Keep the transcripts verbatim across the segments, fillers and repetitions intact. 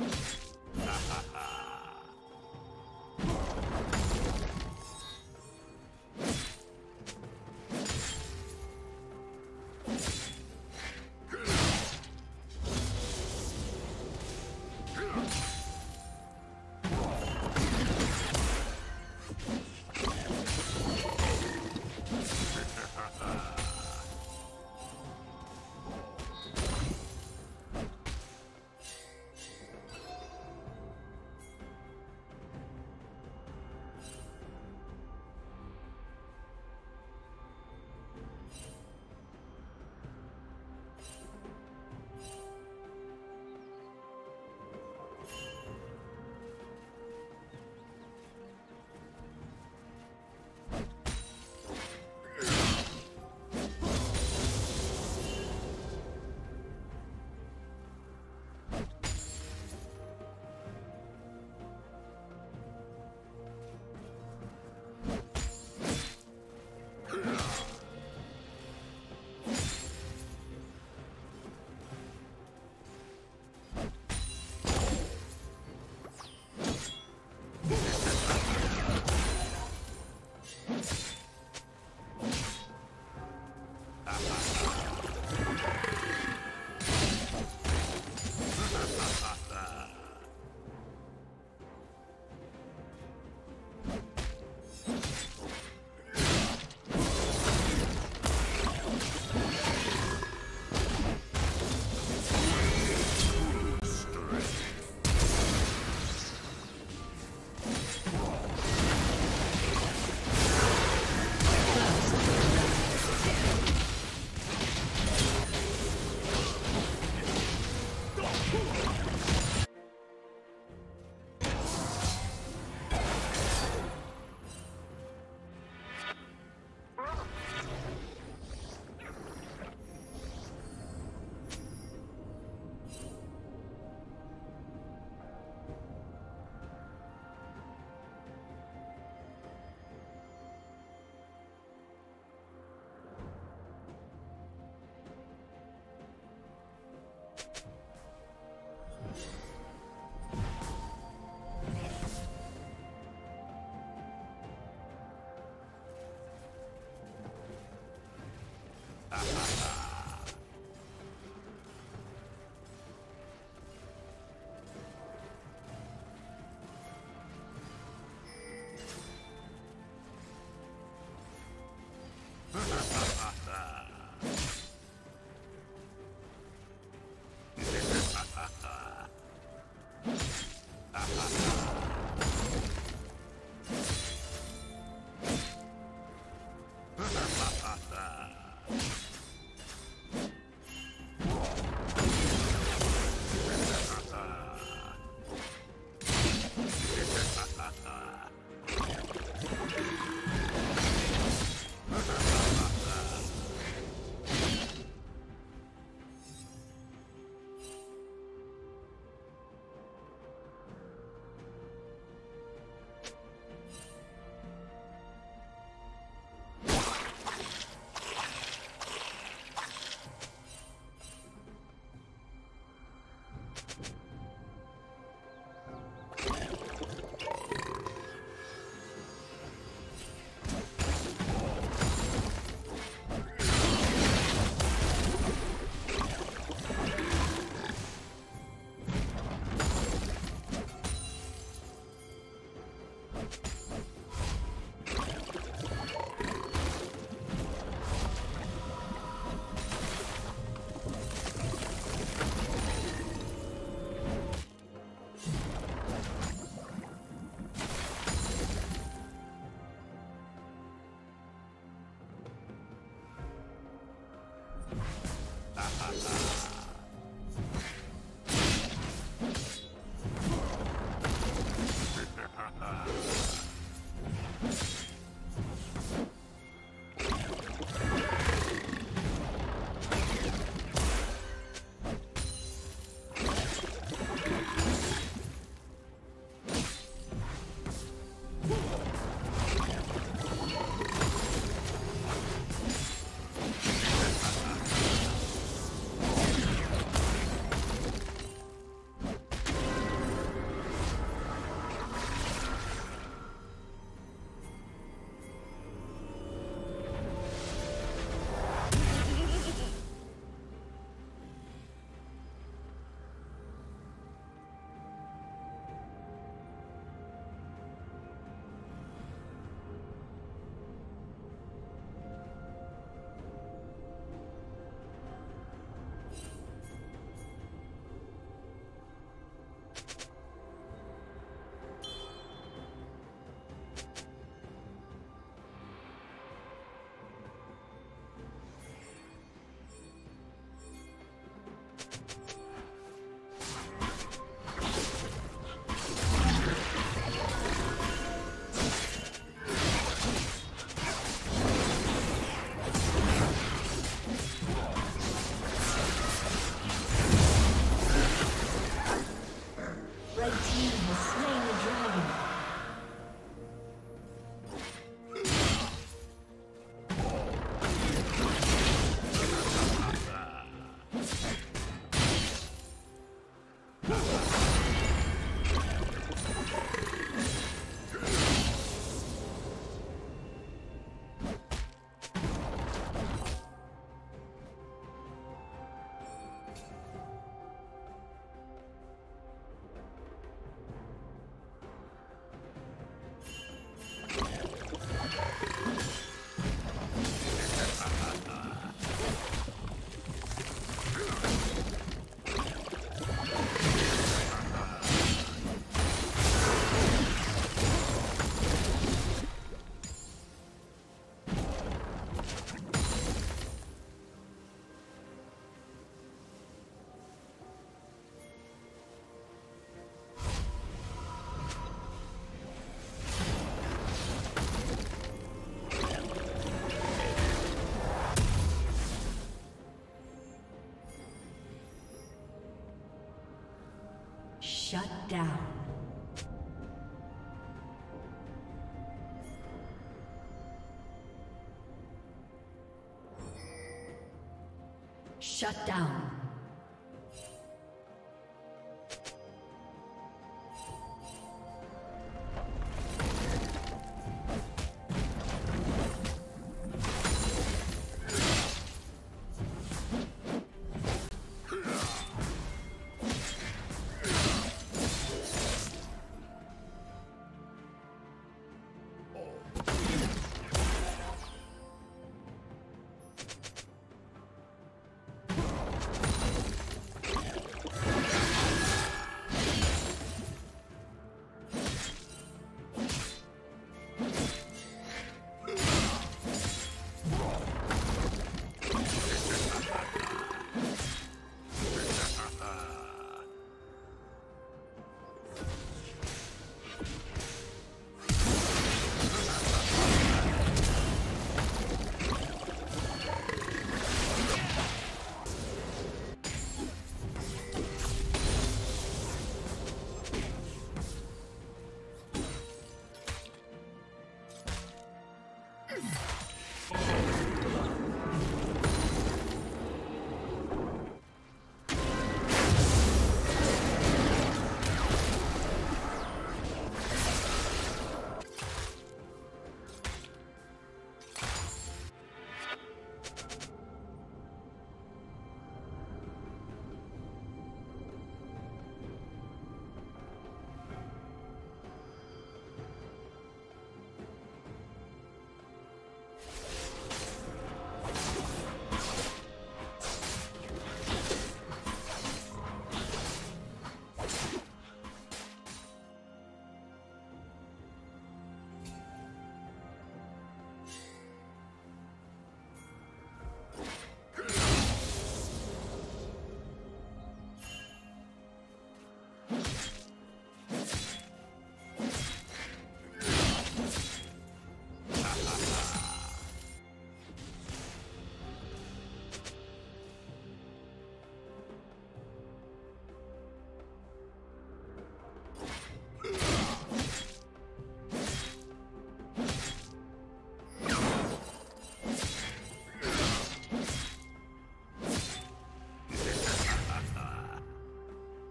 You Shut down. Shut down.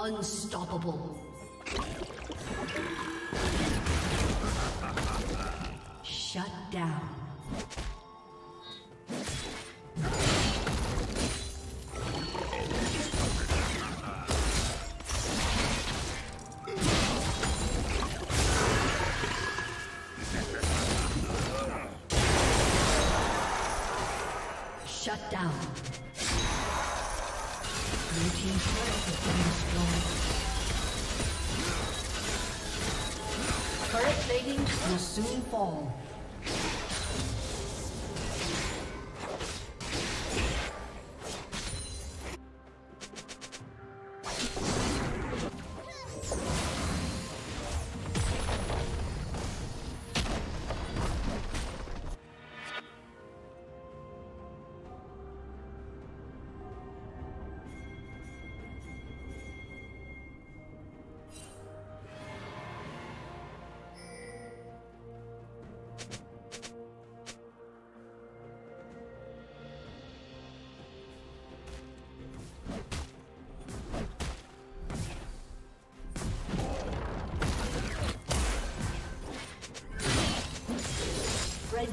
Unstoppable. Shut down. Shut down. Your team's turret has been destroyed. Turret plating will soon fall. Red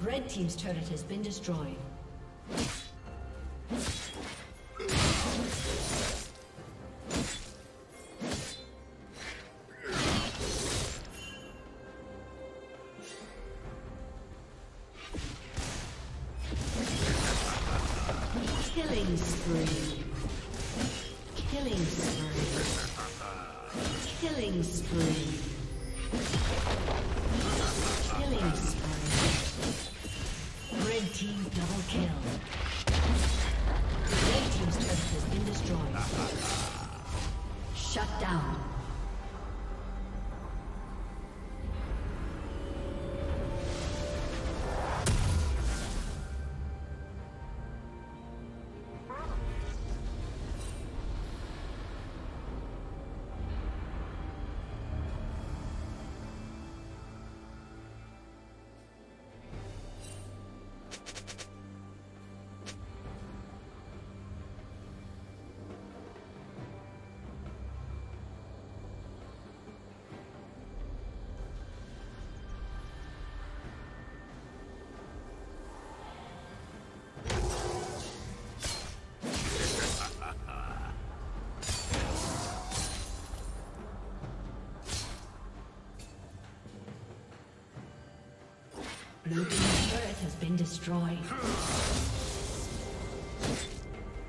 Red team's turret has been destroyed. Killing spree. Killing spree. Killing spree. Killing spree. Team double kill. Red team's turret has been destroyed. Shut down. Blue team's turret has been destroyed. Blue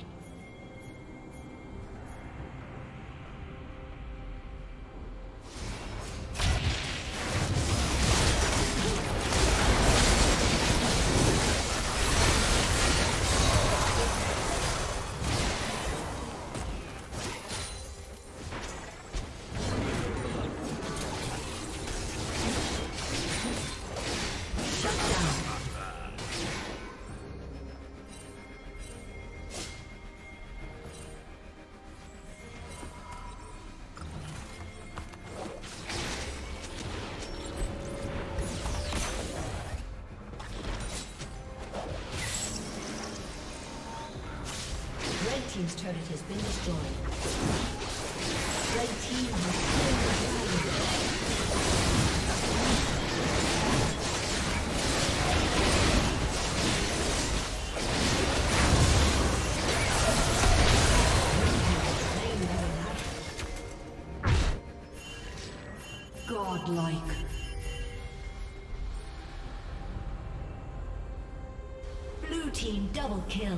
team's turret has been destroyed. Red team has been destroyed. Like blue team double kill.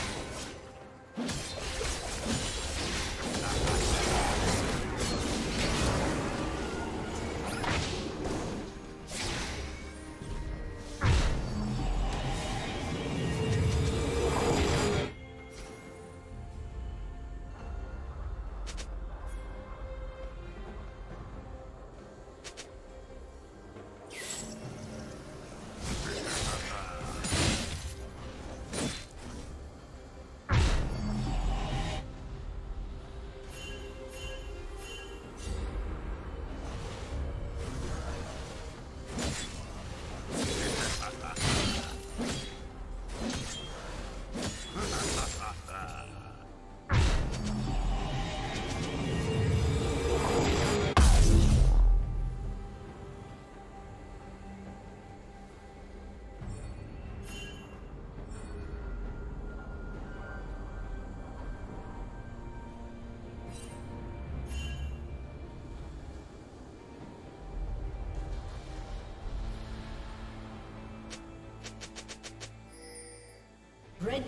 Red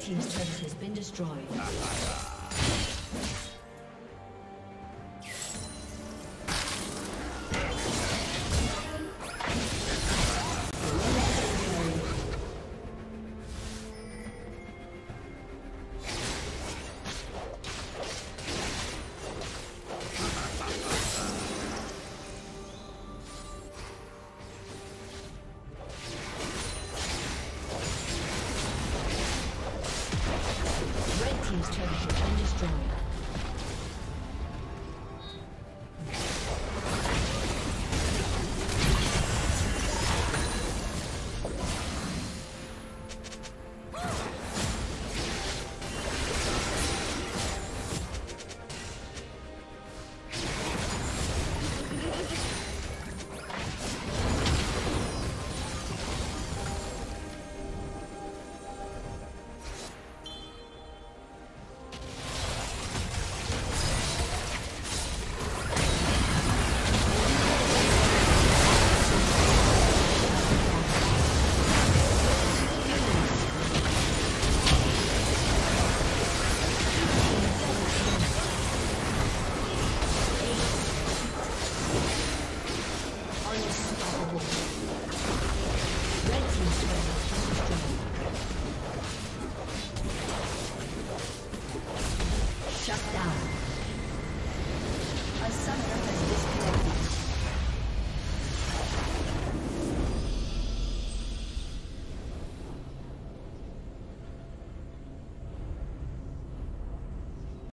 Team's turret has been destroyed.